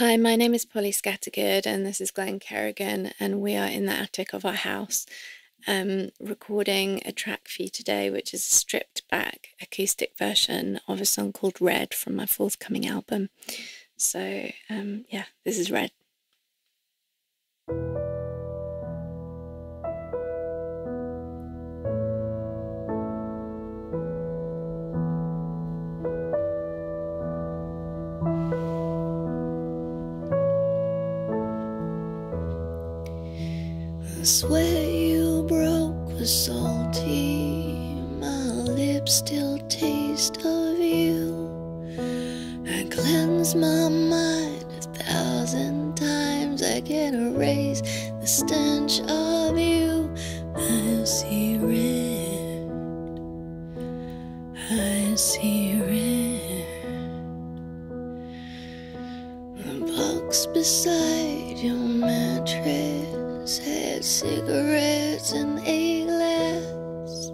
Hi, my name is Polly Scattergood and this is Glenn Kerrigan, and we are in the attic of our house recording a track for you today, which is a stripped back acoustic version of a song called Red from my forthcoming album. So yeah, this is Red. The sweat you broke was salty, my lips still taste of you. I cleanse my mind 1,000 times, I can erase the stench of you. I see red, I see red. The box beside your mattress had cigarettes and a glass.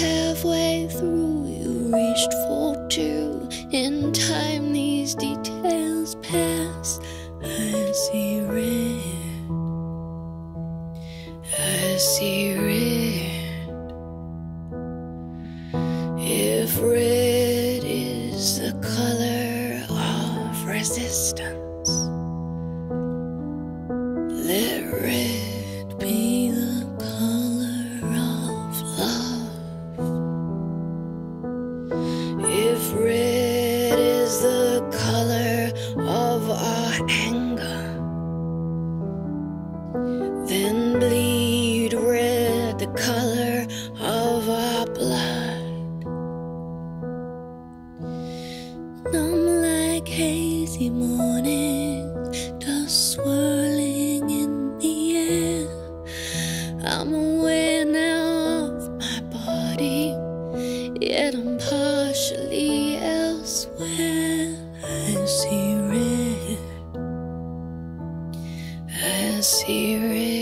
Halfway through you reached for two. In time these details pass. I see red, I see red. If red is the color of resistance, let red be the color of love. If red is the color of our anger, then bleed red the color of our blood. Numb like hazy mornings, dust swirling in the air. I'm aware now of my body, yet I'm partially elsewhere. I see red, I see red.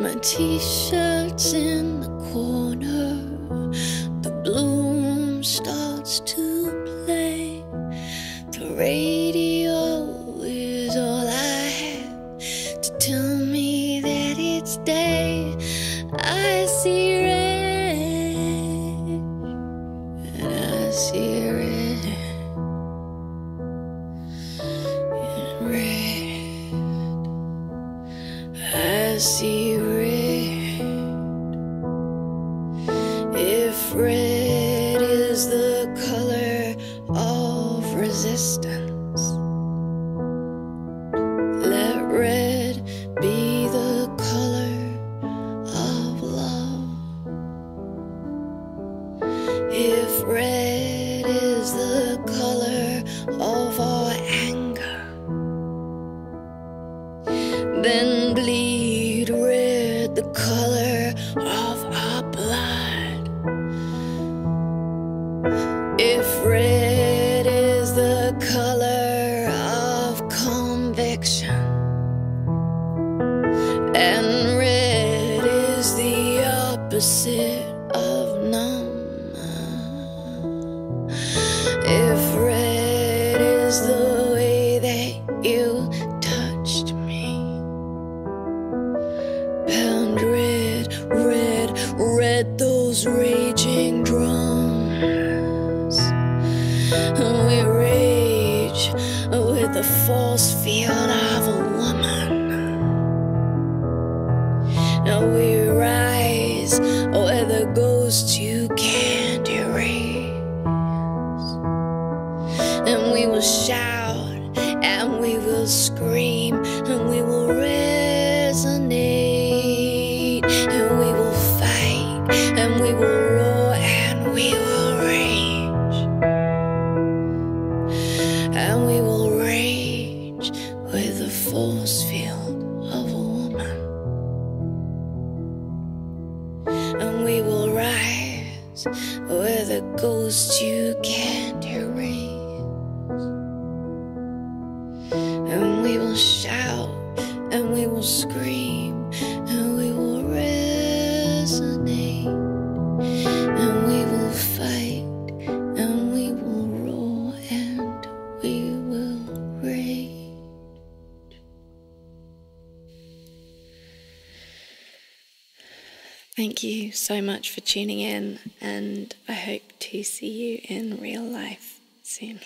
My t-shirt's in the corner, the bloom starts to play. The radio is all I have to tell me that it's day. I see red, and I see red, and red. I see red. If red is the color of resistance, if red is the color of our anger, then bleed red the color of our blood. If red is the color of conviction, and red is the opposite of numb. If red is the way that you touched me, pound red, red, red those raging drums. We rage with the false field of a woman. Now we rise where the ghosts you can't erase. And we will shout, and we will scream, and we will resonate, and we will fight, and we will roar, and we will rage. And we will rage with the force field of a woman. And we will rise where the ghosts you can't erase. And we will shout, and we will scream, and we will resonate, and we will fight, and we will roar. Thank you so much for tuning in, and I hope to see you in real life soon.